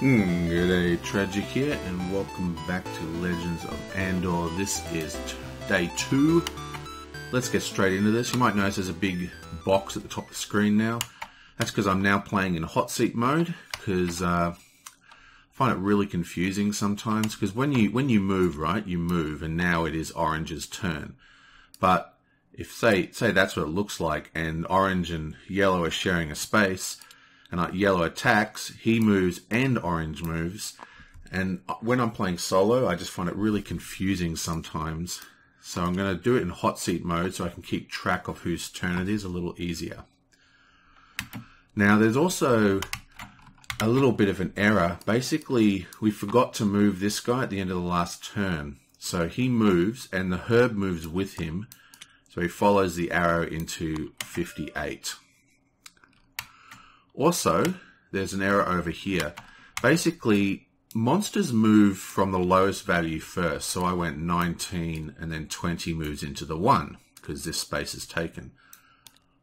G'day Tragic here, and welcome back to Legends of Andor. This is day 2. Let's get straight into this. You might notice there's a big box at the top of the screen now. That's because I'm now playing in hot seat mode, because I find it really confusing sometimes, because when you move, right, you move, and now it is Orange's turn. But if say that's what it looks like, and Orange and Yellow are sharing a space, and Yellow attacks, he moves and Orange moves. And when I'm playing solo, I just find it really confusing sometimes. So I'm going to do it in hot seat mode so I can keep track of whose turn it is a little easier. Now there's also a little bit of an error. Basically, we forgot to move this guy at the end of the last turn. So he moves and the herb moves with him. So he follows the arrow into 58. Also, there's an error over here. Basically, monsters move from the lowest value first. So I went 19 and then 20 moves into the 1 because this space is taken.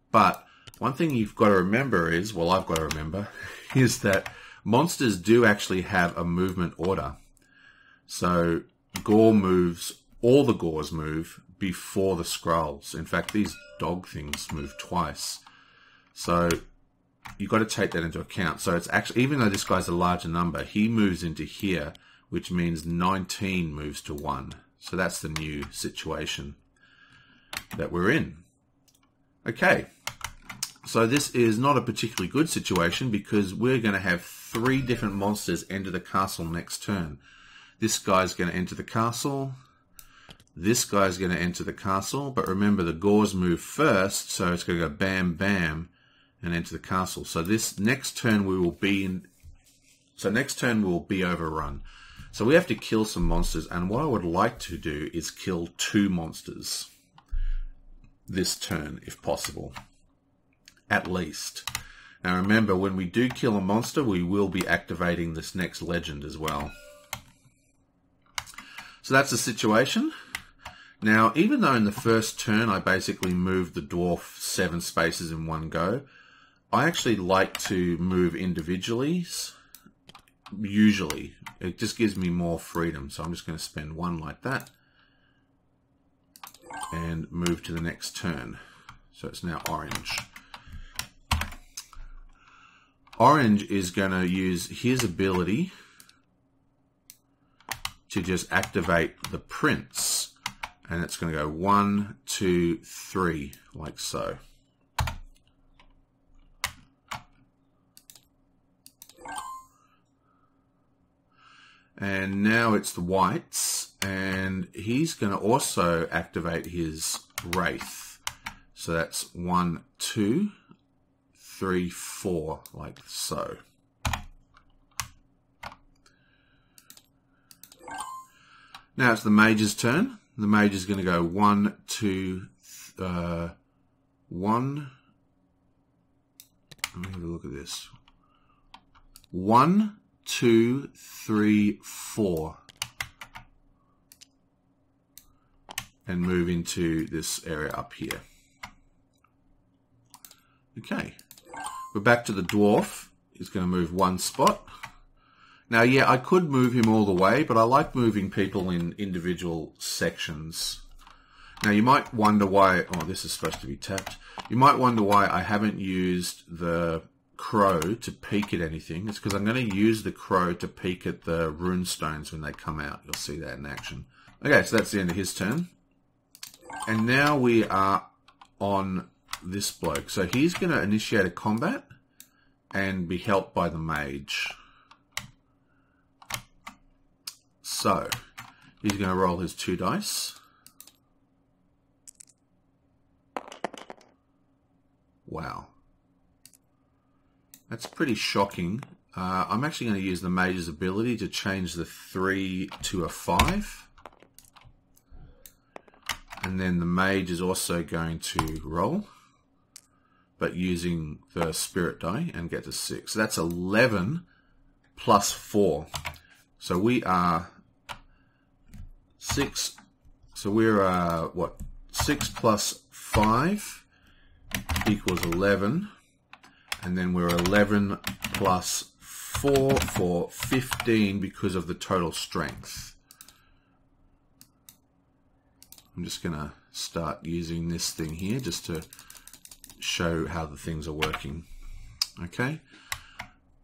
But one thing you've got to remember is, well, I've got to remember, is that monsters do actually have a movement order. So Gore moves, all the Gores move before the Skrulls. In fact, these dog things move twice. So you've got to take that into account. So it's actually, even though this guy's a larger number, he moves into here, which means 19 moves to 1. So that's the new situation that we're in. Okay, so this is not a particularly good situation because we're going to have 3 different monsters enter the castle next turn. This guy's going to enter the castle. This guy's going to enter the castle. But remember, the Gores move first, so it's going to go bam, bam, and enter the castle. So this next turn we will be in. So next turn we will be overrun. So we have to kill some monsters, and what I would like to do is kill 2 monsters this turn, if possible, at least. Now remember, when we do kill a monster, we will be activating this next legend as well. So that's the situation. Now, even though in the first turn I basically moved the dwarf 7 spaces in one go, I actually like to move individually, usually. It just gives me more freedom. So I'm just going to spend 1 like that and move to the next turn. So it's now Orange. Orange is going to use his ability to just activate the Prince. And it's going to go 1, 2, 3, like so. And now it's the whites, and he's going to also activate his Wraith. So that's 1, 2, 3, 4, like so. Now it's the Mage's turn. The Mage is going to go 1, 2, 1. Let me have a look at this. 1, 2, 3, 4. And move into this area up here. Okay. We're back to the Dwarf. He's going to move 1 spot. Now, yeah, I could move him all the way, but I like moving people in individual sections. Now, you might wonder why... Oh, this is supposed to be tapped. You might wonder why I haven't used the crow to peek at anything. It's because I'm going to use the crow to peek at the runestones when they come out. You'll see that in action. Okay, so that's the end of his turn. And now we are on this bloke. So he's going to initiate a combat and be helped by the Mage. So, he's going to roll his 2 dice. Wow. That's pretty shocking. I'm actually going to use the Mage's ability to change the 3 to a 5. And then the Mage is also going to roll, but using the Spirit die, and get to 6. So that's 11 plus 4. So we are... 6, so we're, 6 plus 5 equals 11, and then we're 11 plus 4 for 15 because of the total strength. I'm just going to start using this thing here just to show how the things are working. Okay,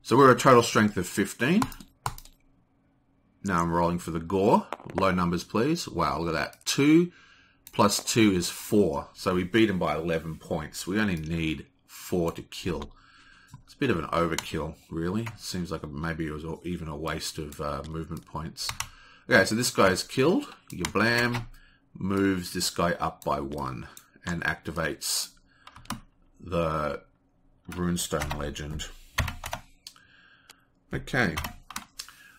so we're a total strength of 15. Now I'm rolling for the gore. Low numbers, please. Wow, look at that. 2 plus 2 is 4. So we beat him by 11 points. We only need 4 to kill. It's a bit of an overkill, really. Seems like maybe it was even a waste of movement points. Okay, so this guy is killed. Your blam moves this guy up by 1 and activates the Runestone Legend. Okay.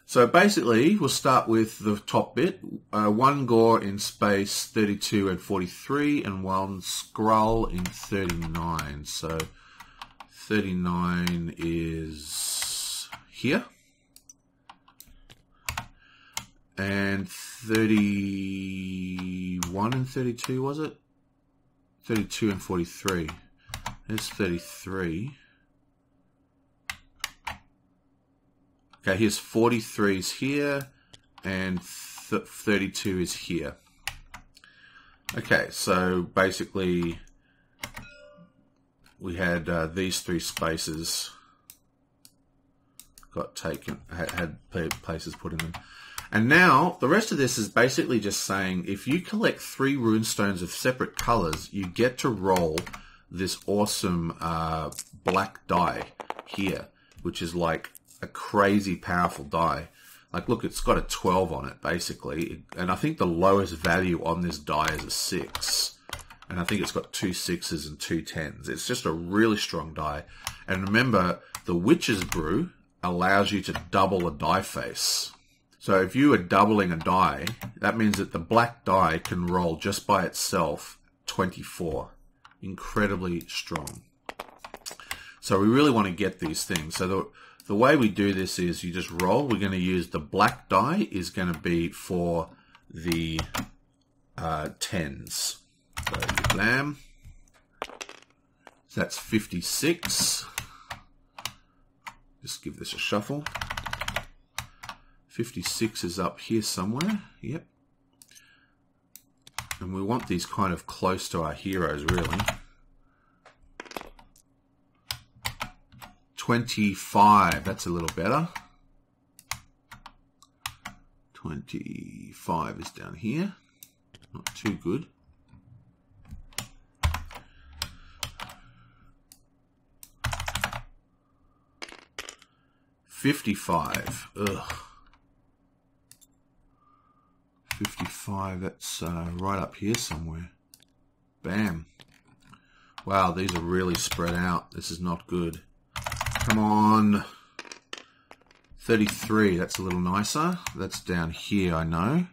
So basically, we'll start with the top bit. 1 gore in space 32 and 43, and 1 Skrull in 39. So 39 is here, and 31 and 32, was it? 32 and 43. There's 33. Okay, here's 43 is here, and 32 is here. Okay, so basically we had these 3 spaces got taken, had places put in them. And now the rest of this is basically just saying if you collect 3 runestones of separate colors, you get to roll this awesome black die here, which is like a crazy powerful die. Like, look, it's got a 12 on it, basically. And I think the lowest value on this die is a 6. And I think it's got 2 6s and 2 10s. It's just a really strong die. And remember, the Witch's Brew allows you to double a die face. So if you are doubling a die, that means that the black die can roll just by itself 24. Incredibly strong. So we really want to get these things. So the way we do this is you just roll. We're going to use the black die is going to be for the 10s. So you blam. So that's 56. Just give this a shuffle. 56 is up here somewhere. Yep. And we want these kind of close to our heroes, really. 25, that's a little better. 25 is down here. Not too good. Ugh. 55, that's right up here somewhere. Bam. Wow, these are really spread out. This is not good. Come on. 33, that's a little nicer. That's down here, I know.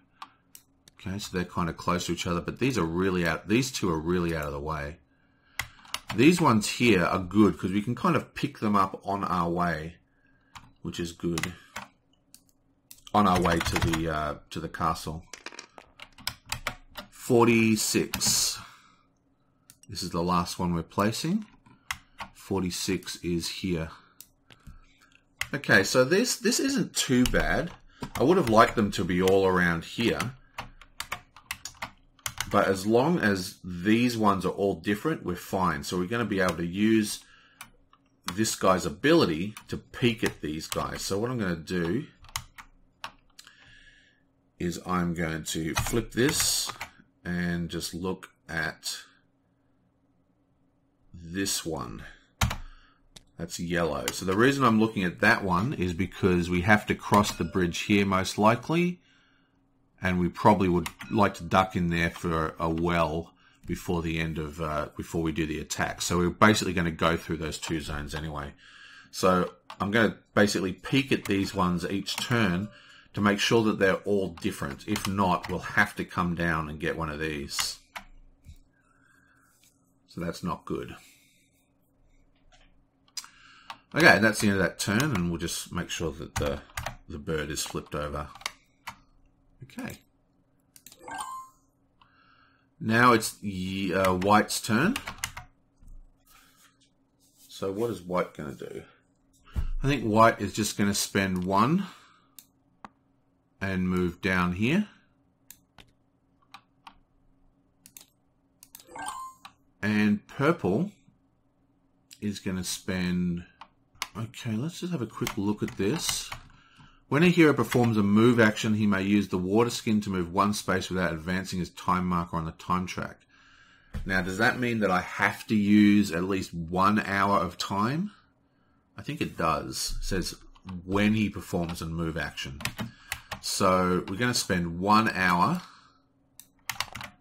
Okay, so they're kind of close to each other, but these are really out. These two are really out of the way. These ones here are good because we can kind of pick them up on our way, which is good. On our way to the castle. 46. This is the last one we're placing. 46 is here. Okay, so this isn't too bad. I would have liked them to be all around here. But as long as these ones are all different, we're fine. So we're going to be able to use this guy's ability to peek at these guys. So what I'm going to do is I'm going to flip this and just look at this one. That's yellow. So the reason I'm looking at that one is because we have to cross the bridge here most likely, and we probably would like to duck in there for a well before the end of before we do the attack. So we're basically going to go through those 2 zones anyway. So I'm going to basically peek at these ones each turn to make sure that they're all different. If not, we'll have to come down and get one of these. So that's not good. Okay, that's the end of that turn, and we'll just make sure that the bird is flipped over. Okay. Now it's the, White's turn. So what is White going to do? I think white is just going to spend one and move down here. And purple is going to spend... Okay, let's just have a quick look at this. When a hero performs a move action, he may use the water skin to move one space without advancing his time marker on the time track. Now, does that mean that I have to use at least 1 hour of time? I think it does. It says when he performs a move action. So we're going to spend 1 hour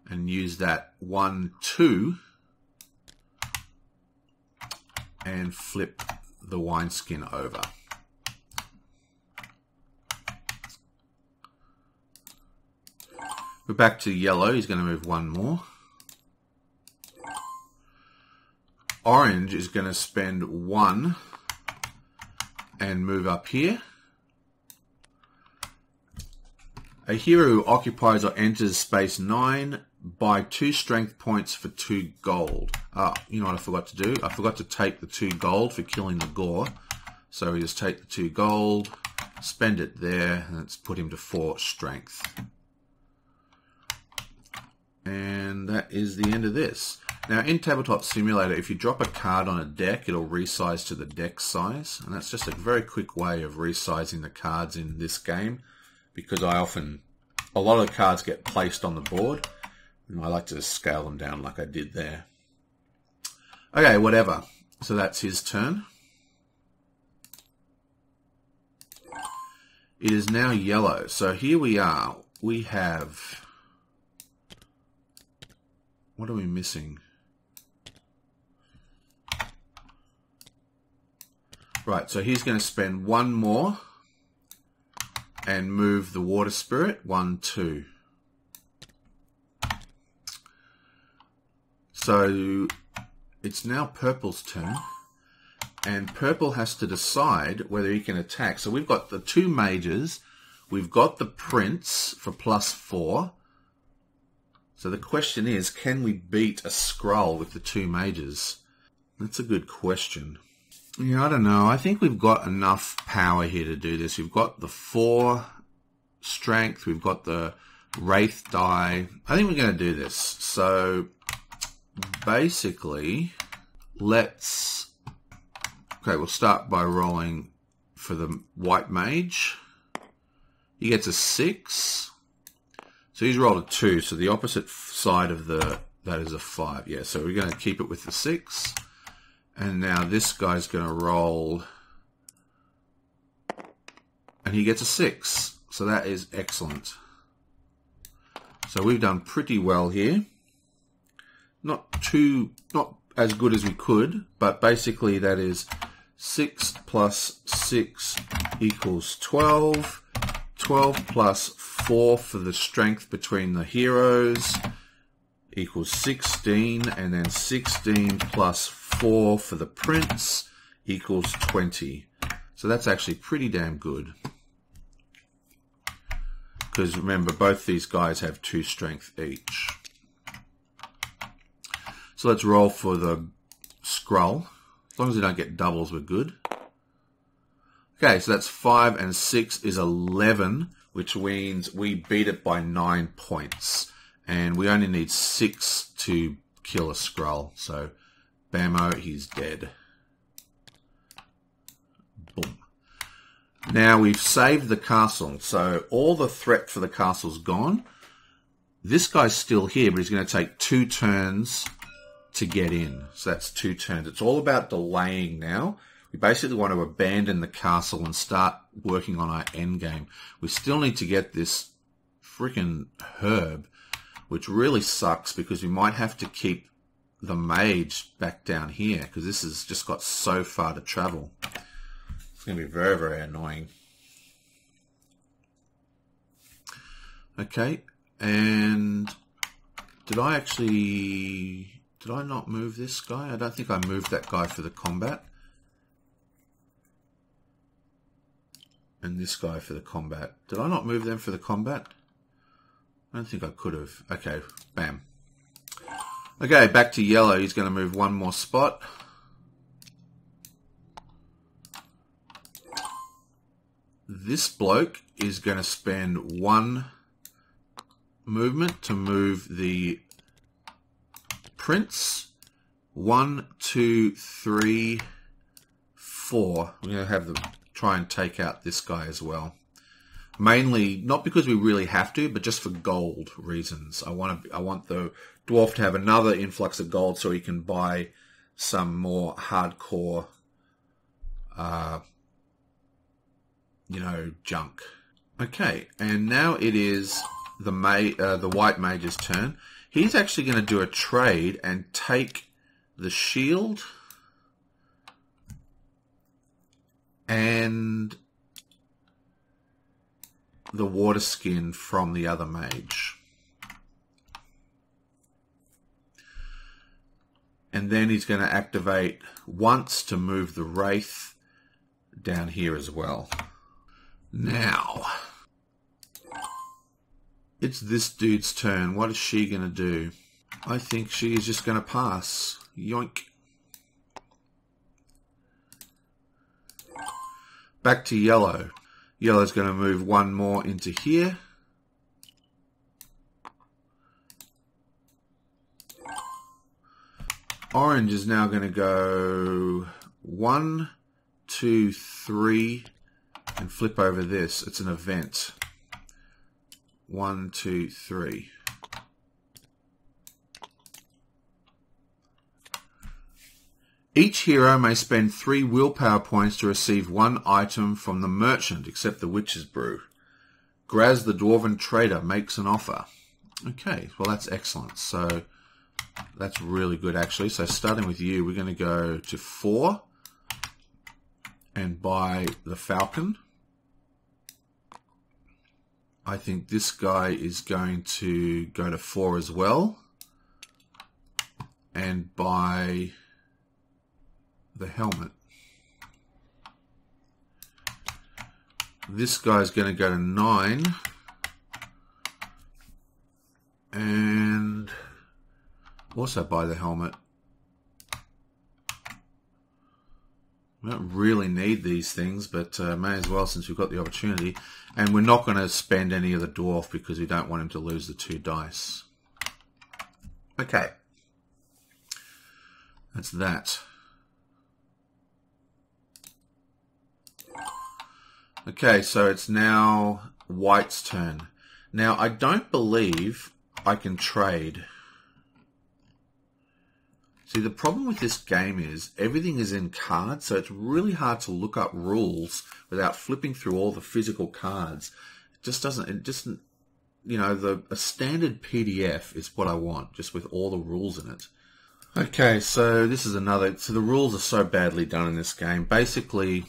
and use that 1/2 and flip the wineskin over. We're back to yellow. He's going to move one more. Orange is going to spend one and move up here. A hero who occupies or enters space 9 buy 2 strength points for 2 gold. Ah, you know what I forgot to do? I forgot to take the 2 gold for killing the gore. So we just take the 2 gold, spend it there, and let's put him to 4 strength. And that is the end of this. Now in Tabletop Simulator, if you drop a card on a deck, it'll resize to the deck size. And that's just a very quick way of resizing the cards in this game, because a lot of the cards get placed on the board, and I like to just scale them down like I did there. Okay, whatever. So that's his turn. It is now yellow. So here we are. We have... What are we missing? Right, so he's going to spend one more and move the water spirit 1/2. So it's now purple's turn, and purple has to decide whether he can attack. So we've got the 2 mages, we've got the prince for +4. So the question is, can we beat a Skrull with the 2 mages? That's a good question. Yeah, I don't know. I think we've got enough power here to do this. We've got the 4 strength. We've got the wraith die. I think we're going to do this. So basically, let's... Okay, we'll start by rolling for the white mage. He gets a 6. So he's rolled a 2, so the opposite side of that is a 5. Yeah, so we're going to keep it with the 6. And now this guy's going to roll, and he gets a 6. So that is excellent. So we've done pretty well here. Not as good as we could, but basically that is 6 + 6 = 12. 12 plus 4 for the strength between the heroes equals 16, and then 16 plus 4 for the prince equals 20. So that's actually pretty damn good. Because remember, both these guys have 2 strength each. So let's roll for the Skrull. As long as we don't get doubles, we're good. Okay, so that's 5 and 6 is 11, which means we beat it by 9 points. And we only need 6 to kill a Skrull. So, bammo, he's dead. Boom. Now we've saved the castle. So all the threat for the castle's gone. This guy's still here, but he's going to take 2 turns to get in. So that's 2 turns. It's all about delaying now. We basically want to abandon the castle and start working on our end game. We still need to get this freaking herb, which really sucks because we might have to keep the mage back down here because this has just got so far to travel. It's going to be very, very annoying. Okay, and did I not move this guy? I don't think I moved that guy for the combat. And this guy for the combat. Did I not move them for the combat? I don't think I could have. Okay, bam. Okay, back to yellow. He's going to move one more spot. This bloke is going to spend one movement to move the prince. 1, 2, 3, 4. We're going to have them try and take out this guy as well. Mainly, not because we really have to, but just for gold reasons. I want the dwarf to have another influx of gold so he can buy some more hardcore, you know, junk. Okay, and now it is the white mage's turn. He's actually going to do a trade and take the shield and the water skin from the other mage. And then he's going to activate once to move the wraith down here as well. Now, it's this dude's turn. What is she going to do? I think she is just going to pass. Yoink. Back to yellow. Yellow's going to move one more into here. Orange is now going to go 1, 2, 3, and flip over this. It's an event. 1, 2, 3. Each hero may spend 3 willpower points to receive one item from the merchant, except the Witch's Brew. Graz, the Dwarven Trader, makes an offer. Okay, well that's excellent. So that's really good actually. So starting with you, we're going to go to 4 and buy the Falcon. I think this guy is going to go to 4 as well and buy the helmet. This guy's going to go to 9 and also buy the helmet. We don't really need these things, but may as well since we've got the opportunity. And we're not going to spend any of the dwarf because we don't want him to lose the 2 dice. Okay. That's that. Okay, so it's now white's turn. Now, I don't believe I can trade. See, the problem with this game is everything is in cards, so it's really hard to look up rules without flipping through all the physical cards. It just, you know, a standard PDF is what I want, just with all the rules in it. Okay, so this is another, so the rules are so badly done in this game. Basically,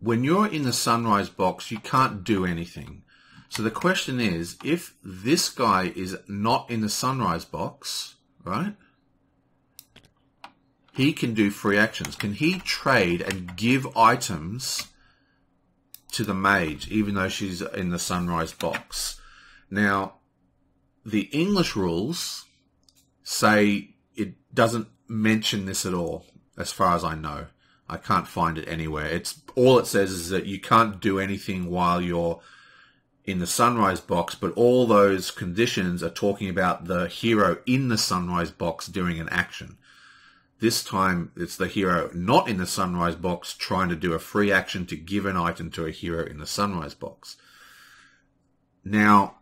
when you're in the sunrise box, you can't do anything. So the question is, if this guy is not in the sunrise box, right? He can do free actions. Can he trade and give items to the mage, even though she's in the sunrise box? Now, the English rules say it doesn't mention this at all, as far as I know. I can't find it anywhere. It's all it says is that you can't do anything while you're in the sunrise box, but all those conditions are talking about the hero in the sunrise box doing an action. This time it's the hero not in the sunrise box trying to do a free action to give an item to a hero in the sunrise box. Now,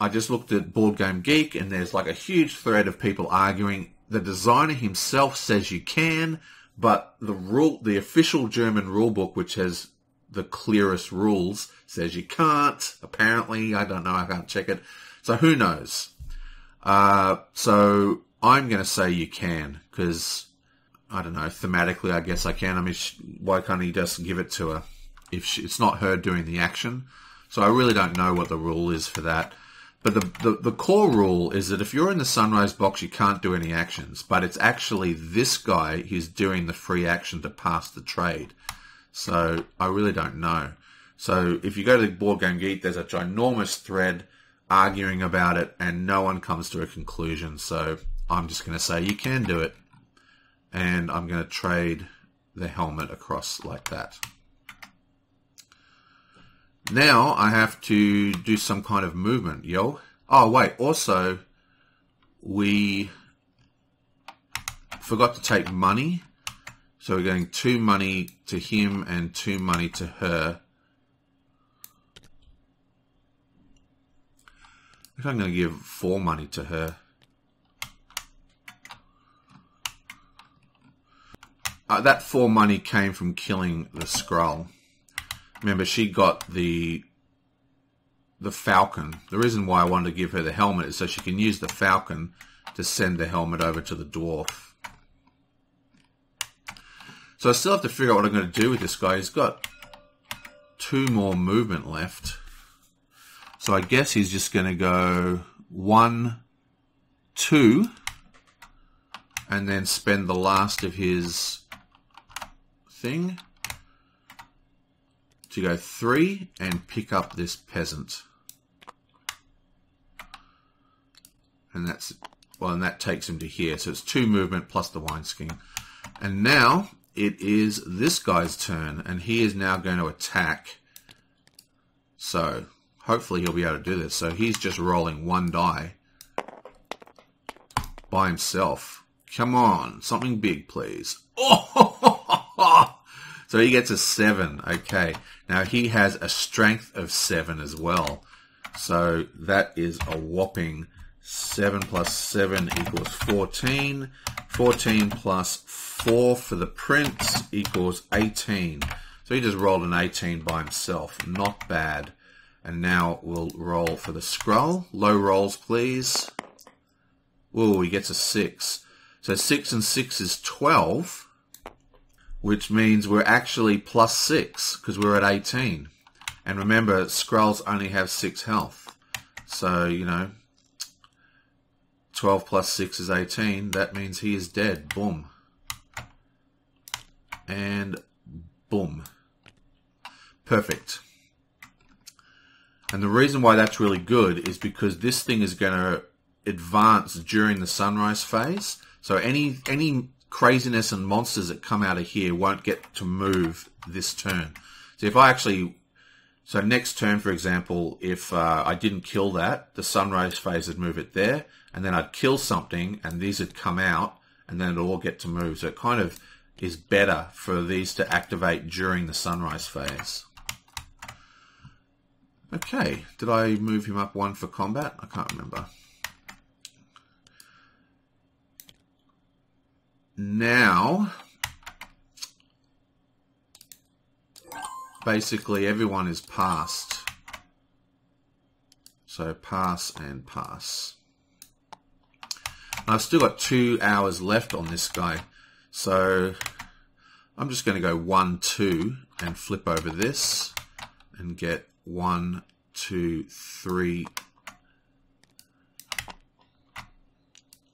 I just looked at Board Game Geek and there's like a huge thread of people arguing. The designer himself says you can, but the official German rule book, which has the clearest rules, says you can't, apparently. I don't know, I can't check it. So who knows? So I'm going to say you can, because, I don't know, thematically I guess I can. I mean, why can't he just give it to her? If it's not her doing the action. So I really don't know what the rule is for that. But the core rule is that if you're in the sunrise box, you can't do any actions. But it's actually this guy who's doing the free action to pass the trade. So I really don't know. So if you go to Board Game Geek, there's a ginormous thread arguing about it, and no one comes to a conclusion. So I'm just going to say you can do it. And I'm going to trade the helmet across like that. Now I have to do some kind of movement, yo. Oh, wait, also, we forgot to take money. So we're going 2 money to him and 2 money to her. I think I'm going to give 4 money to her. That 4 money came from killing the Skrull. Remember, she got the Falcon. The reason why I wanted to give her the helmet is so she can use the Falcon to send the helmet over to the dwarf. So I still have to figure out what I'm going to do with this guy. He's got 2 more movement left. So I guess he's just going to go 1, 2, and then spend the last of his thing to go 3 and pick up this peasant. And that's, well, and that takes him to here. So it's 2 movement plus the wineskin. And now it is this guy's turn, and he is now going to attack. So hopefully he'll be able to do this. So he's just rolling 1 die by himself. Come on, something big, please. Oh! So he gets a 7. Okay. Now he has a strength of 7 as well. So that is a whopping 7 plus 7 equals 14. 14 plus 4 for the prince equals 18. So he just rolled an 18 by himself. Not bad. And now we'll roll for the Skrull. Low rolls, please. Ooh, he gets a 6. So 6 and 6 is 12. Which means we're actually plus 6, because we're at 18. And remember, Skrulls only have 6 health. So, you know, 12 plus 6 is 18. That means he is dead. Boom. And boom. Perfect. And the reason why that's really good is because this thing is going to advance during the sunrise phase. So any craziness and monsters that come out of here won't get to move this turn. So if I actually, so next turn, for example, if I didn't kill that, the sunrise phase would move it there, and then I'd kill something, and these would come out, and then it'll all get to move. So it kind of is better for these to activate during the sunrise phase. Okay, did I move him up 1 for combat? I can't remember. Now, basically everyone is passed. So pass and pass. I've still got 2 hours left on this guy. So I'm just going to go 1, 2 and flip over this and get 1, 2, 3.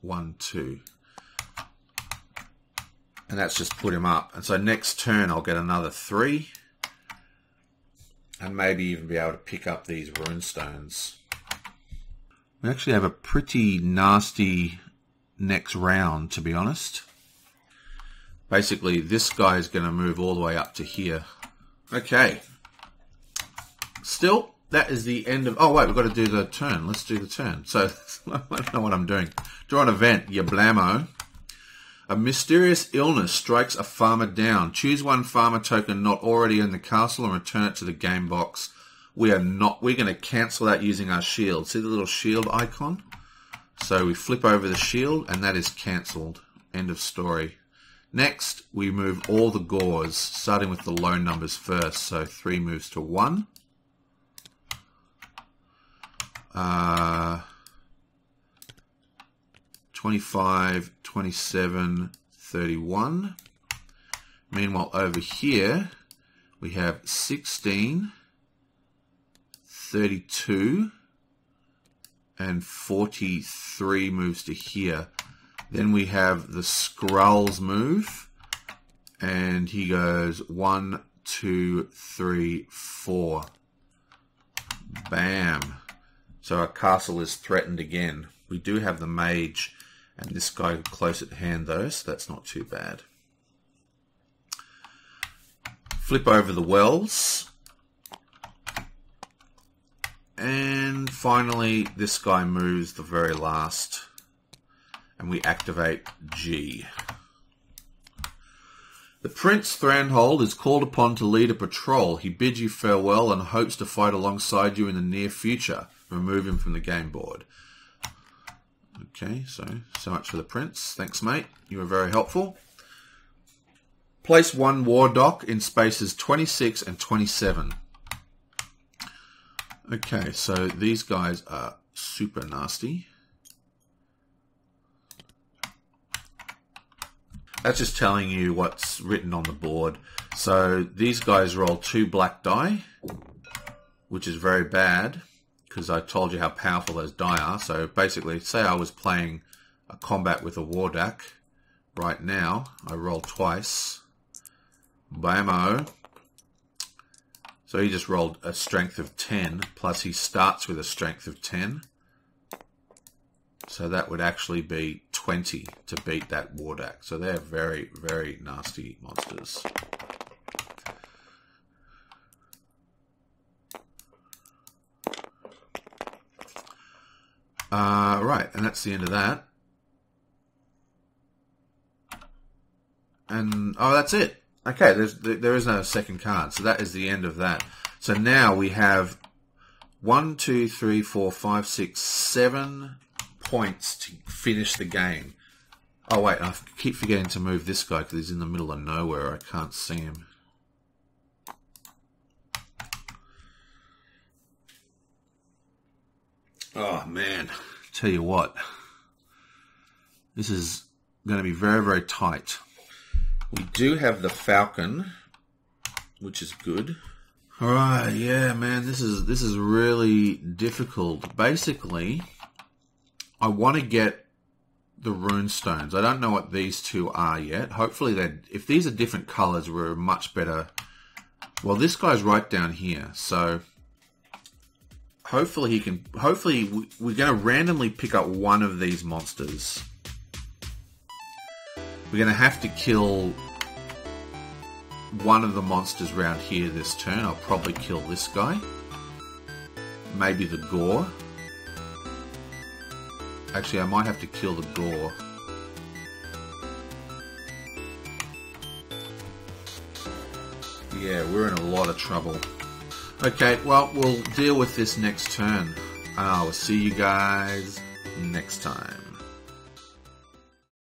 1, 2. And that's just put him up. And so next turn I'll get another 3. And maybe even be able to pick up these runestones. We actually have a pretty nasty next round, to be honest. Basically, this guy is going to move all the way up to here. Okay. Still, that is the end of... Oh, wait, we've got to do the turn. Let's do the turn. So, I don't know what I'm doing. Draw an event, you blammo. A mysterious illness strikes a farmer down. Choose 1 farmer token not already in the castle and return it to the game box. We're going to cancel that using our shield. See the little shield icon? So we flip over the shield and that is cancelled. End of story. Next, we move all the gores, starting with the low numbers first. So 3 moves to 1. 25, 27, 31. Meanwhile, over here, we have 16, 32, and 43 moves to here. Then we have the Skrull's move, and he goes 1, 2, 3, 4. Bam. So our castle is threatened again. We do have the mage. And this guy close at hand though, so that's not too bad. Flip over the wells. finally, this guy moves the very last, and we activate G. The Prince Thranhold is called upon to lead a patrol. He bids you farewell and hopes to fight alongside you in the near future. Remove him from the game board. Okay, so much for the Prince. Thanks, mate. You were very helpful. Place one Wardrak in spaces 26 and 27. Okay, so these guys are super nasty. That's just telling you what's written on the board. So these guys roll 2 black die, which is very bad because I told you how powerful those die are. So basically, say I was playing a combat with a Wardrak right now. I roll twice. Bammo. So he just rolled a strength of 10, plus he starts with a strength of 10. So that would actually be 20 to beat that Wardrak. So they're very, very nasty monsters. Right, and that's the end of that. And, oh, that's it. Okay, there is no second card. So that is the end of that. So now we have 1, 2, 3, 4, 5, 6, 7... points to finish the game. Oh wait, I keep forgetting to move this guy because he's in the middle of nowhere. I can't see him. Oh man, tell you what, this is going to be very, very tight. We do have the Falcon, which is good. All right, yeah, man, this is really difficult. Basically, I want to get the runestones. I don't know what these two are yet. Hopefully, if these are different colors, we're much better. Well, this guy's right down here, so hopefully he can. Hopefully, we're going to randomly pick up one of these monsters. We're going to have to kill one of the monsters around here this turn. I'll probably kill this guy. Maybe the Gore. Actually, I might have to kill the Gore. Yeah, we're in a lot of trouble. Okay, well, we'll deal with this next turn. I'll see you guys next time.